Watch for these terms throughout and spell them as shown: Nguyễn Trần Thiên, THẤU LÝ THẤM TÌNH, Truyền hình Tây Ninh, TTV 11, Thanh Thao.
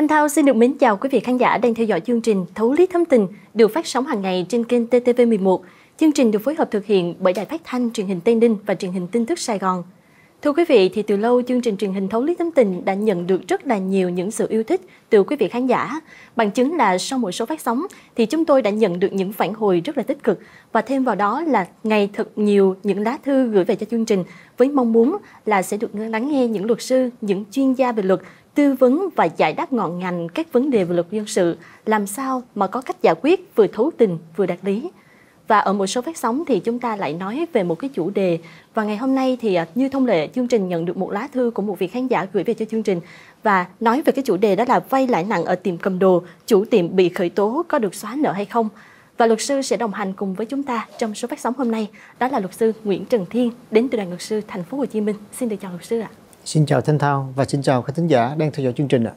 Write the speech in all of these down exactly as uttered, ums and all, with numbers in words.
Thanh Thao xin được mến chào quý vị khán giả đang theo dõi chương trình Thấu Lý Thám Tình được phát sóng hàng ngày trên kênh T T V mười một. Chương trình được phối hợp thực hiện bởi Đài Phát thanh Truyền hình Tây Ninh và Truyền hình Tin tức Sài Gòn. Thưa quý vị, thì từ lâu chương trình truyền hình Thấu Lý Thám Tình đã nhận được rất là nhiều những sự yêu thích từ quý vị khán giả. Bằng chứng là sau mỗi số phát sóng thì chúng tôi đã nhận được những phản hồi rất là tích cực, và thêm vào đó là ngày thật nhiều những lá thư gửi về cho chương trình với mong muốn là sẽ được lắng nghe những luật sư, những chuyên gia về luật tư vấn và giải đáp ngọn ngành các vấn đề về luật dân sự, làm sao mà có cách giải quyết vừa thấu tình vừa đạt lý. Và ở một số phát sóng thì chúng ta lại nói về một cái chủ đề. Và ngày hôm nay thì như thông lệ, chương trình nhận được một lá thư của một vị khán giả gửi về cho chương trình. Và nói về cái chủ đề đó là vay lãi nặng ở tiệm cầm đồ, chủ tiệm bị khởi tố có được xóa nợ hay không. Và luật sư sẽ đồng hành cùng với chúng ta trong số phát sóng hôm nay. Đó là luật sư Nguyễn Trần Thiên đến từ Đoàn luật sư Thành phố Hồ Chí Minh. Xin được chào luật sư ạ. Xin chào Thanh Thao và xin chào khán thính giả đang theo dõi chương trình ạ.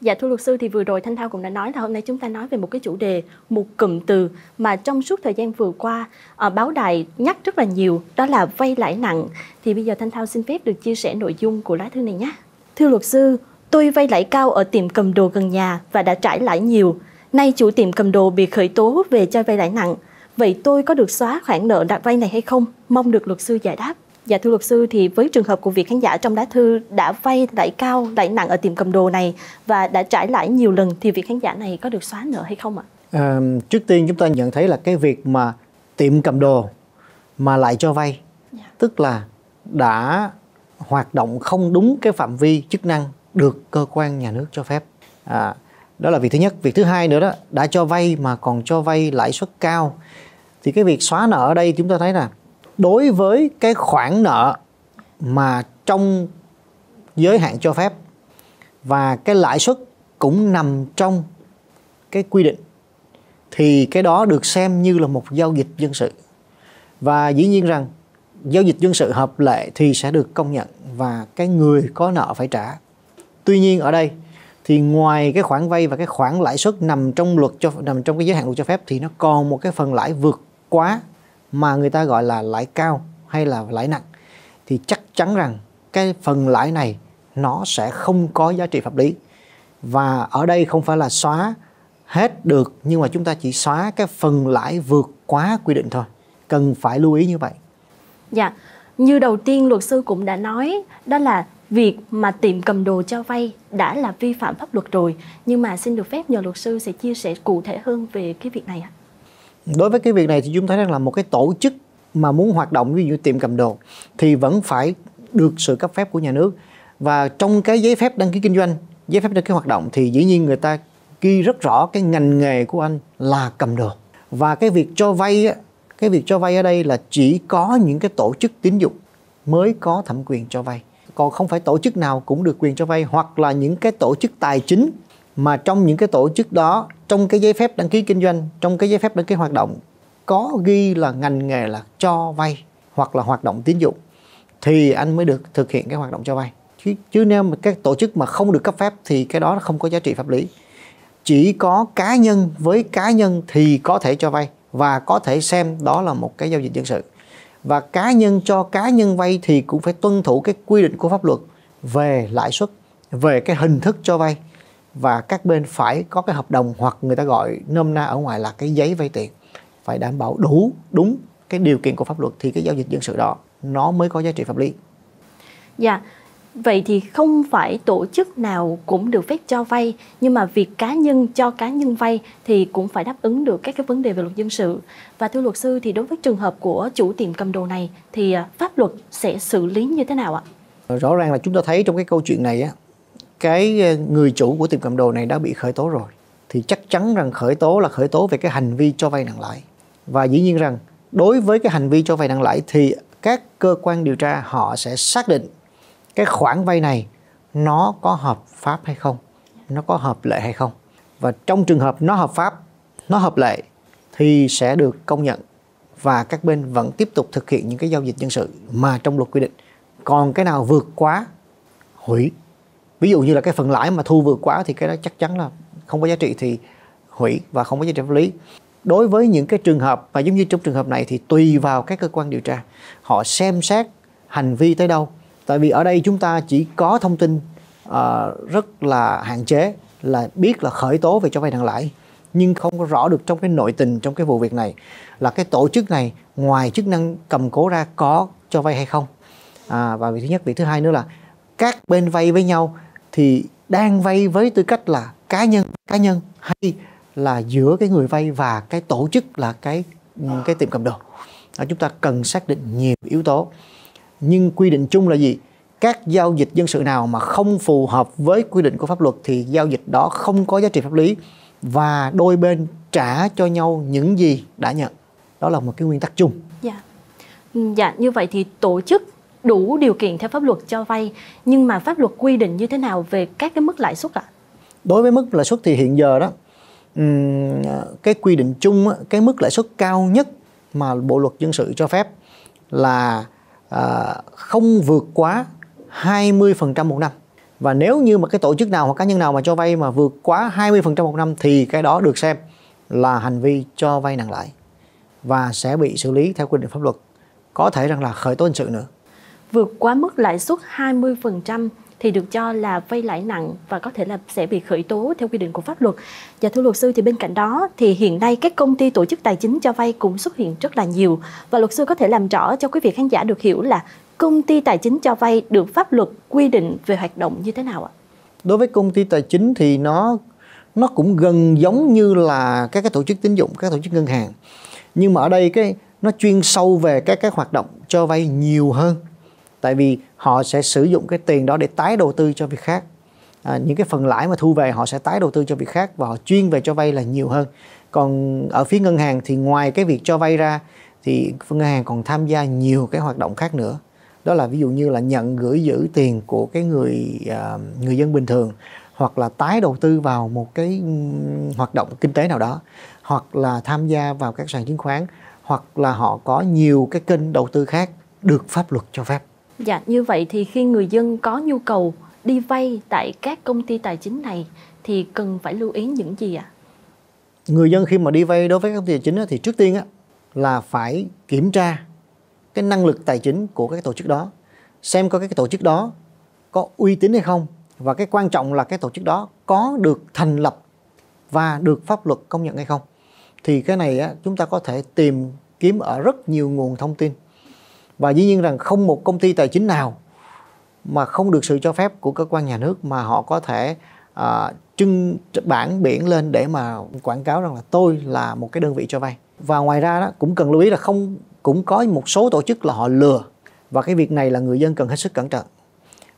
Dạ thưa luật sư, thì vừa rồi Thanh Thao cũng đã nói là hôm nay chúng ta nói về một cái chủ đề, một cụm từ mà trong suốt thời gian vừa qua à, báo đài nhắc rất là nhiều, đó là vay lãi nặng. Thì bây giờ Thanh Thao xin phép được chia sẻ nội dung của lá thư này nhé. Thưa luật sư, tôi vay lãi cao ở tiệm cầm đồ gần nhà và đã trải lãi nhiều. Nay chủ tiệm cầm đồ bị khởi tố về cho vay lãi nặng. Vậy tôi có được xóa khoản nợ đặt vay này hay không? Mong được luật sư giải đáp. Dạ thưa luật sư, thì với trường hợp của vị khán giả trong lá thư đã vay lãi cao, lãi nặng ở tiệm cầm đồ này và đã trải lãi nhiều lần, thì vị khán giả này có được xóa nợ hay không ạ? À, trước tiên chúng ta nhận thấy là cái việc mà tiệm cầm đồ mà lại cho vay, dạ, tức là đã hoạt động không đúng cái phạm vi chức năng được cơ quan nhà nước cho phép. À, đó là việc thứ nhất. Việc thứ hai nữa đó, đã cho vay mà còn cho vay lãi suất cao. Thì cái việc xóa nợ ở đây chúng ta thấy là đối với cái khoản nợ mà trong giới hạn cho phép và cái lãi suất cũng nằm trong cái quy định, thì cái đó được xem như là một giao dịch dân sự. Và dĩ nhiên rằng giao dịch dân sự hợp lệ thì sẽ được công nhận và cái người có nợ phải trả. Tuy nhiên ở đây thì ngoài cái khoản vay và cái khoản lãi suất nằm trong luật cho nằm trong cái giới hạn luật cho phép, thì nó còn một cái phần lãi vượt quá mà người ta gọi là lãi cao hay là lãi nặng, thì chắc chắn rằng cái phần lãi này nó sẽ không có giá trị pháp lý. Và ở đây không phải là xóa hết được, nhưng mà chúng ta chỉ xóa cái phần lãi vượt quá quy định thôi. Cần phải lưu ý như vậy. Dạ, như đầu tiên luật sư cũng đã nói, đó là việc mà tiệm cầm đồ cho vay đã là vi phạm pháp luật rồi. Nhưng mà xin được phép nhờ luật sư sẽ chia sẻ cụ thể hơn về cái việc này ạ. Đối với cái việc này thì chúng ta thấy rằng là một cái tổ chức mà muốn hoạt động, ví dụ tiệm cầm đồ, thì vẫn phải được sự cấp phép của nhà nước. Và trong cái giấy phép đăng ký kinh doanh, giấy phép đăng ký hoạt động, thì dĩ nhiên người ta ghi rất rõ cái ngành nghề của anh là cầm đồ. Và cái việc cho vay, cái việc cho vay ở đây là chỉ có những cái tổ chức tín dụng mới có thẩm quyền cho vay. Còn không phải tổ chức nào cũng được quyền cho vay, hoặc là những cái tổ chức tài chính mà trong những cái tổ chức đó, trong cái giấy phép đăng ký kinh doanh, trong cái giấy phép đăng ký hoạt động có ghi là ngành nghề là cho vay hoặc là hoạt động tín dụng, thì anh mới được thực hiện cái hoạt động cho vay. Chứ, chứ nếu mà các tổ chức mà không được cấp phép thì cái đó không có giá trị pháp lý. Chỉ có cá nhân với cá nhân thì có thể cho vay và có thể xem đó là một cái giao dịch dân sự. Và cá nhân cho cá nhân vay thì cũng phải tuân thủ cái quy định của pháp luật về lãi suất, về cái hình thức cho vay. Và các bên phải có cái hợp đồng, hoặc người ta gọi nôm na ở ngoài là cái giấy vay tiền, phải đảm bảo đủ đúng cái điều kiện của pháp luật thì cái giao dịch dân sự đó nó mới có giá trị pháp lý. Dạ, vậy thì không phải tổ chức nào cũng được phép cho vay, nhưng mà việc cá nhân cho cá nhân vay thì cũng phải đáp ứng được các cái vấn đề về luật dân sự. Và thưa luật sư, thì đối với trường hợp của chủ tiệm cầm đồ này thì pháp luật sẽ xử lý như thế nào ạ? Rõ ràng là chúng ta thấy trong cái câu chuyện này á, cái người chủ của tiệm cầm đồ này đã bị khởi tố rồi, thì chắc chắn rằng khởi tố là khởi tố về cái hành vi cho vay nặng lãi. Và dĩ nhiên rằng đối với cái hành vi cho vay nặng lãi thì các cơ quan điều tra họ sẽ xác định cái khoản vay này nó có hợp pháp hay không, nó có hợp lệ hay không. Và trong trường hợp nó hợp pháp, nó hợp lệ thì sẽ được công nhận và các bên vẫn tiếp tục thực hiện những cái giao dịch dân sự mà trong luật quy định. Còn cái nào vượt quá, hủy. Ví dụ như là cái phần lãi mà thu vượt quá thì cái đó chắc chắn là không có giá trị, thì hủy và không có giá trị pháp lý. Đối với những cái trường hợp mà giống như trong trường hợp này thì tùy vào các cơ quan điều tra, họ xem xét hành vi tới đâu. Tại vì ở đây chúng ta chỉ có thông tin uh, rất là hạn chế, là biết là khởi tố về cho vay nặng lãi, nhưng không có rõ được trong cái nội tình trong cái vụ việc này là cái tổ chức này ngoài chức năng cầm cố ra có cho vay hay không. À, và việc thứ nhất, việc thứ hai nữa là các bên vay với nhau thì đang vay với tư cách là cá nhân cá nhân hay là giữa cái người vay và cái tổ chức là cái cái tiệm cầm đồ. À, chúng ta cần xác định nhiều yếu tố, nhưng quy định chung là gì? Các giao dịch dân sự nào mà không phù hợp với quy định của pháp luật thì giao dịch đó không có giá trị pháp lý và đôi bên trả cho nhau những gì đã nhận. Đó là một cái nguyên tắc chung. Dạ, dạ như vậy thì tổ chức đủ điều kiện theo pháp luật cho vay, nhưng mà pháp luật quy định như thế nào về các cái mức lãi suất ạ? À? Đối với mức lãi suất thì hiện giờ đó, cái quy định chung, cái mức lãi suất cao nhất mà Bộ Luật Dân sự cho phép là không vượt quá hai mươi phần trăm một năm. Và nếu như mà cái tổ chức nào hoặc cá nhân nào mà cho vay mà vượt quá hai mươi phần trăm một năm thì cái đó được xem là hành vi cho vay nặng lãi và sẽ bị xử lý theo quy định pháp luật, có thể rằng là khởi tố hình sự nữa. Vượt quá mức lãi suất hai mươi phần trăm thì được cho là vay lãi nặng và có thể là sẽ bị khởi tố theo quy định của pháp luật. Và thưa luật sư, thì bên cạnh đó thì hiện nay các công ty tổ chức tài chính cho vay cũng xuất hiện rất là nhiều, và luật sư có thể làm rõ cho quý vị khán giả được hiểu là công ty tài chính cho vay được pháp luật quy định về hoạt động như thế nào ạ? Đối với công ty tài chính thì nó nó cũng gần giống như là các cái tổ chức tín dụng, các tổ chức ngân hàng, nhưng mà ở đây cái nó chuyên sâu về các cái hoạt động cho vay nhiều hơn, tại vì họ sẽ sử dụng cái tiền đó để tái đầu tư cho việc khác. À, những cái phần lãi mà thu về họ sẽ tái đầu tư cho việc khác và họ chuyên về cho vay là nhiều hơn. Còn ở phía ngân hàng thì ngoài cái việc cho vay ra thì ngân hàng còn tham gia nhiều cái hoạt động khác nữa. Đó là ví dụ như là nhận gửi giữ tiền của cái người uh, người dân bình thường, hoặc là tái đầu tư vào một cái hoạt động kinh tế nào đó, hoặc là tham gia vào các sàn chứng khoán, hoặc là họ có nhiều cái kênh đầu tư khác được pháp luật cho phép. Dạ, như vậy thì khi người dân có nhu cầu đi vay tại các công ty tài chính này thì cần phải lưu ý những gì ạ? À? Người dân khi mà đi vay đối với các công ty tài chính thì trước tiên là phải kiểm tra cái năng lực tài chính của các tổ chức đó, xem coi cái tổ chức đó có uy tín hay không, và cái quan trọng là cái tổ chức đó có được thành lập và được pháp luật công nhận hay không. Thì cái này chúng ta có thể tìm kiếm ở rất nhiều nguồn thông tin. Và dĩ nhiên rằng không một công ty tài chính nào mà không được sự cho phép của cơ quan nhà nước mà họ có thể à, trưng bảng biển lên để mà quảng cáo rằng là tôi là một cái đơn vị cho vay. Và ngoài ra đó cũng cần lưu ý là không cũng có một số tổ chức là họ lừa, và cái việc này là người dân cần hết sức cẩn trọng.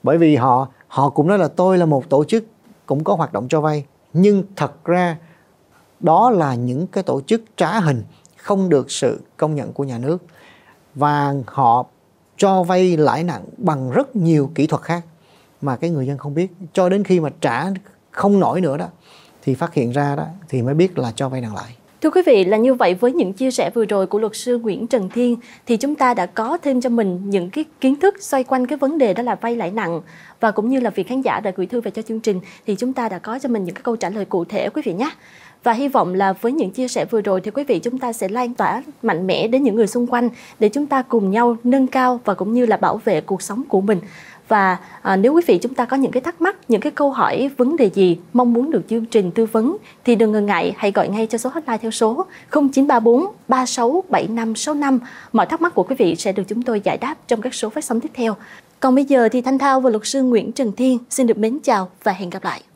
Bởi vì họ họ cũng nói là tôi là một tổ chức cũng có hoạt động cho vay, nhưng thật ra đó là những cái tổ chức trá hình không được sự công nhận của nhà nước. Và họ cho vay lãi nặng bằng rất nhiều kỹ thuật khác mà cái người dân không biết, cho đến khi mà trả không nổi nữa đó thì phát hiện ra đó thì mới biết là cho vay nặng lãi. Thưa quý vị, là như vậy với những chia sẻ vừa rồi của luật sư Nguyễn Trần Thiên thì chúng ta đã có thêm cho mình những cái kiến thức xoay quanh cái vấn đề đó là vay lãi nặng, và cũng như là vị khán giả đã gửi thư về cho chương trình thì chúng ta đã có cho mình những cái câu trả lời cụ thể quý vị nhé. Và hy vọng là với những chia sẻ vừa rồi thì quý vị chúng ta sẽ lan tỏa mạnh mẽ đến những người xung quanh để chúng ta cùng nhau nâng cao và cũng như là bảo vệ cuộc sống của mình. Và à, nếu quý vị chúng ta có những cái thắc mắc, những cái câu hỏi, vấn đề gì mong muốn được chương trình tư vấn thì đừng ngần ngại, hãy gọi ngay cho số hotline theo số không chín ba bốn ba sáu bảy năm sáu năm. Mọi thắc mắc của quý vị sẽ được chúng tôi giải đáp trong các số phát sóng tiếp theo. Còn bây giờ thì Thanh Thao và luật sư Nguyễn Trần Thiên xin được mến chào và hẹn gặp lại.